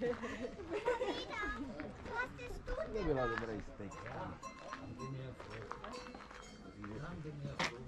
Was ist du denn?